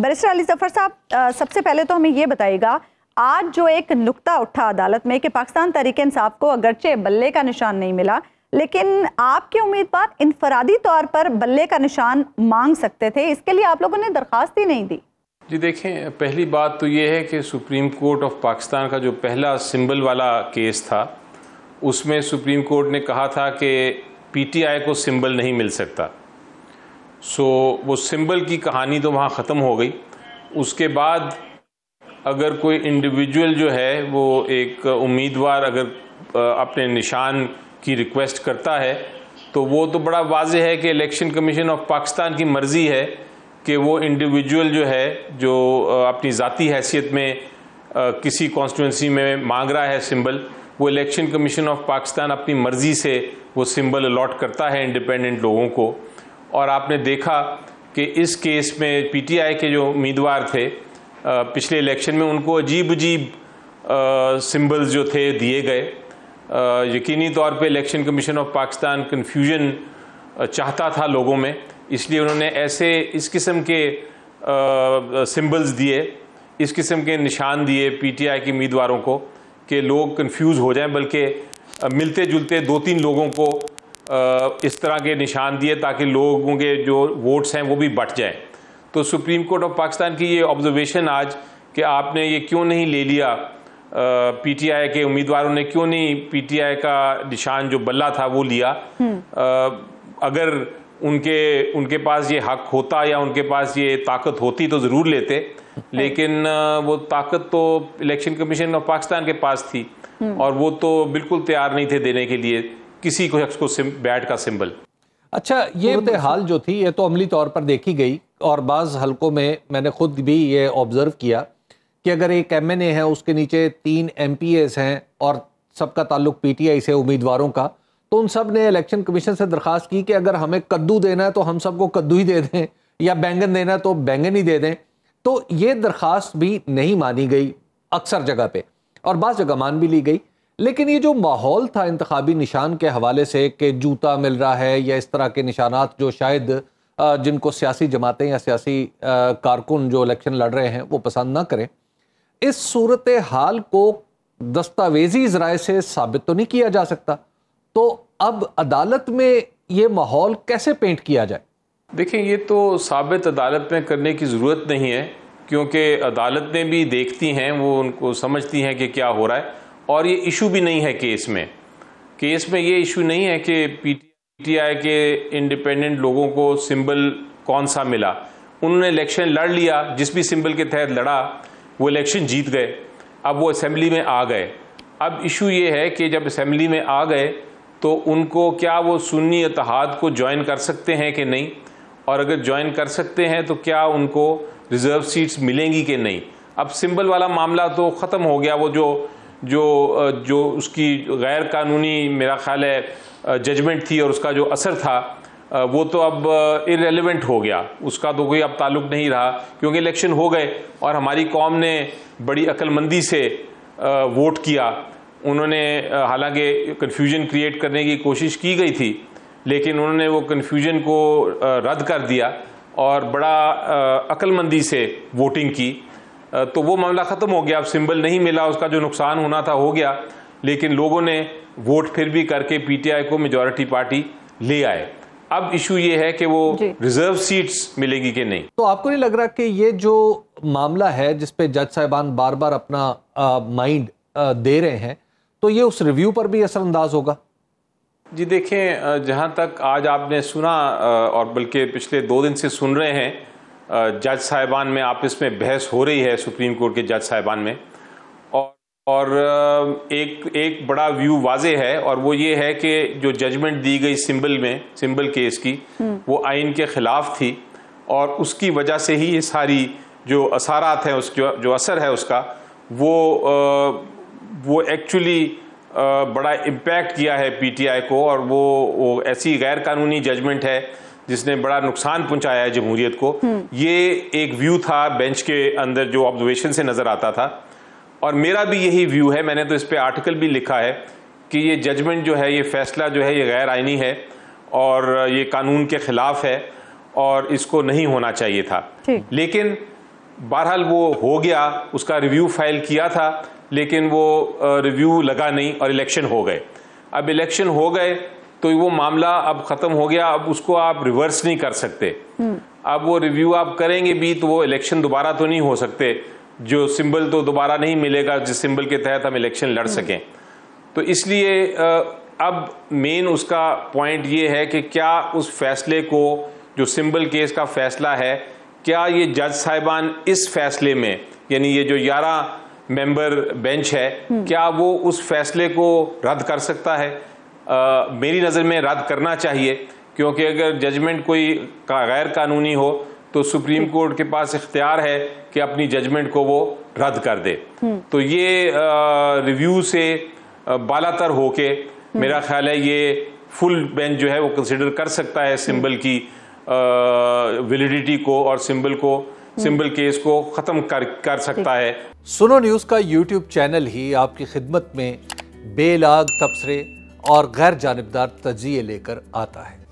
Barrister Ali Zafar साहब, सबसे पहले तो हमें ये बताइएगा, आज जो एक नुक्ता उठा अदालत में कि पाकिस्तान तहरीक-ए-इंसाफ को अगरचे बल्ले का निशान नहीं मिला, लेकिन आपके उम्मीदवार इनफरादी तौर पर बल्ले का निशान मांग सकते थे, इसके लिए आप लोगों ने दरख्वास्त ही नहीं दी। जी देखें, पहली बात तो ये है कि सुप्रीम कोर्ट ऑफ पाकिस्तान का जो पहला सिंबल वाला केस था, उसमें सुप्रीम कोर्ट ने कहा था कि पीटीआई को सिंबल नहीं मिल सकता। सो वो सिंबल की कहानी तो वहाँ ख़त्म हो गई। उसके बाद अगर कोई इंडिविजुअल जो है वो एक उम्मीदवार अगर अपने निशान की रिक्वेस्ट करता है तो वो तो बड़ा वाजह है कि इलेक्शन कमीशन ऑफ पाकिस्तान की मर्ज़ी है कि वो इंडिविजुअल जो है जो अपनी ज़ाती हैसियत में किसी कॉन्स्टिट्यूंसी में मांग रहा है सिंबल, वो इलेक्शन कमीशन ऑफ पाकिस्तान अपनी मर्ज़ी से वो सिंबल अलॉट करता है इंडिपेंडेंट लोगों को। और आपने देखा कि इस केस में पीटीआई के जो उम्मीदवार थे पिछले इलेक्शन में, उनको अजीब अजीब सिंबल्स जो थे दिए गए। यकीनी तौर पे election commission of Pakistan confusion चाहता था लोगों में, इसलिए उन्होंने ऐसे इस किस्म के सिंबल्स दिए, इस किस्म के निशान दिए पीटीआई के उम्मीदवारों को कि लोग कंफ्यूज हो जाएं। बल्कि मिलते जुलते दो तीन लोगों को इस तरह के निशान दिए ताकि लोगों के जो वोट्स हैं वो भी बट जाएं। तो सुप्रीम कोर्ट ऑफ पाकिस्तान की ये ऑब्जर्वेशन आज कि आपने ये क्यों नहीं ले लिया, पीटीआई के उम्मीदवारों ने क्यों नहीं पीटीआई का निशान जो बल्ला था वो लिया। अगर उनके पास ये हक होता या उनके पास ये ताकत होती तो ज़रूर लेते, लेकिन वो ताकत तो इलेक्शन कमीशन ऑफ पाकिस्तान के पास थी और वो तो बिल्कुल तैयार नहीं थे देने के लिए किसी को शख्स को बैट का सिंबल। अच्छा, ये हाल जो थी ये तो अमली तौर पर देखी गई और बाज़ हलकों में मैंने खुद भी ये ऑब्ज़र्व किया कि अगर एक MNA है उसके नीचे 3 MPAs हैं और सबका ताल्लुक PTI से उम्मीदवारों का, तो उन सब ने इलेक्शन कमीशन से दरख्वास्त की कि अगर हमें कद्दू देना है तो हम सबको कद्दू ही दे दें या बैंगन देना है तो बैंगन ही दे दें। तो ये दरख्वास्त भी नहीं मानी गई अक्सर जगह पे और बाज़ जगह मान भी ली गई। लेकिन ये जो माहौल था इंतखाबी निशान के हवाले से कि जूता मिल रहा है या इस तरह के निशानात जो शायद जिनको सियासी जमातें या सियासी कारकुन जो इलेक्शन लड़ रहे हैं वो पसंद ना करें, इस सूरत हाल को दस्तावेजी ज़राए से साबित तो नहीं किया जा सकता, तो अब अदालत में ये माहौल कैसे पेंट किया जाए? देखिए, ये तो साबित अदालत में करने की ज़रूरत नहीं है क्योंकि अदालत में भी देखती हैं वो, उनको समझती हैं कि क्या हो रहा है। और ये इशू भी नहीं है केस में, ये इशू नहीं है कि पीटीआई के इंडिपेंडेंट लोगों को सिंबल कौन सा मिला। उन्होंने इलेक्शन लड़ लिया, जिस भी सिंबल के तहत लड़ा वो इलेक्शन जीत गए, अब वो असेंबली में आ गए। अब इशू ये है कि जब असेंबली में आ गए तो उनको क्या वो सुन्नी इतहाद को ज्वाइन कर सकते हैं कि नहीं, और अगर ज्वाइन कर सकते हैं तो क्या उनको रिज़र्व सीट्स मिलेंगी कि नहीं। अब सिंबल वाला मामला तो ख़त्म हो गया, वो जो जो जो उसकी गैर कानूनी मेरा ख़्याल है जजमेंट थी और उसका जो असर था वो तो अब इररेलेवेंट हो गया, उसका तो कोई अब ताल्लुक़ नहीं रहा क्योंकि इलेक्शन हो गए और हमारी कौम ने बड़ी अक्लमंदी से वोट किया। उन्होंने हालांकि कन्फ्यूजन क्रिएट करने की कोशिश की गई थी, लेकिन उन्होंने वो कन्फ्यूजन को रद्द कर दिया और बड़ा अक्लमंदी से वोटिंग की, तो वो मामला ख़त्म हो गया। अब सिंबल नहीं मिला, उसका जो नुकसान होना था हो गया, लेकिन लोगों ने वोट फिर भी करके पीटीआई को मेजॉरिटी पार्टी ले आए। अब इशू ये है कि वो रिजर्व सीट्स मिलेगी कि नहीं। तो आपको नहीं लग रहा कि ये जो मामला है जिस पे जज साहिबान बार बार अपना माइंड दे रहे हैं, तो ये उस रिव्यू पर भी असरअंदाज होगा? जी देखें, जहाँ तक आज आपने सुना और बल्कि पिछले 2 दिन से सुन रहे हैं, जज साहिबान में आपस में बहस हो रही है सुप्रीम कोर्ट के जज साहिबान में, और एक बड़ा व्यू वाजे है और वो ये है कि जो जजमेंट दी गई सिंबल केस की वो आइन के ख़िलाफ़ थी और उसकी वजह से ही ये सारी जो असारात हैं, जो असर है उसका वो एक्चुअली बड़ा इम्पैक्ट किया है पीटीआई को, और वो ऐसी गैर कानूनी जजमेंट है जिसने बड़ा नुकसान पहुंचाया है जमहूरियत को। ये एक व्यू था बेंच के अंदर जो ऑब्जर्वेशन से नज़र आता था, और मेरा भी यही व्यू है। मैंने तो इस पे आर्टिकल भी लिखा है कि ये जजमेंट जो है, ये फैसला जो है, ये गैर आइनी है और ये कानून के ख़िलाफ़ है और इसको नहीं होना चाहिए था। लेकिन बहरहाल वो हो गया, उसका रिव्यू फाइल किया था लेकिन वो रिव्यू लगा नहीं और इलेक्शन हो गए। अब इलेक्शन हो गए तो वो मामला अब ख़त्म हो गया, अब उसको आप रिवर्स नहीं कर सकते। अब वो रिव्यू आप करेंगे भी तो वो इलेक्शन दोबारा तो नहीं हो सकते, जो सिंबल तो दोबारा नहीं मिलेगा जिस सिंबल के तहत हम इलेक्शन लड़ सकें। तो इसलिए अब मेन उसका पॉइंट ये है कि क्या उस फैसले को, जो सिंबल केस का फैसला है, क्या ये जज साहिबान इस फैसले में, यानी ये जो 11 मेंबर बेंच है, क्या वो उस फैसले को रद्द कर सकता है? मेरी नज़र में रद्द करना चाहिए, क्योंकि अगर जजमेंट कोई गैर कानूनी हो तो सुप्रीम कोर्ट के पास इख्तियार है कि अपनी जजमेंट को वो रद्द कर दे। तो ये रिव्यू से बालातर होके मेरा ख्याल है ये फुल बेंच जो है वो कंसिडर कर सकता है सिंबल की वैलिडिटी को और सिंबल केस को ख़त्म कर सकता है। सुनो न्यूज़ का यूट्यूब चैनल ही आपकी खिदमत में बेलाग तबसरे और गैर जानिबदार तजिए लेकर आता है।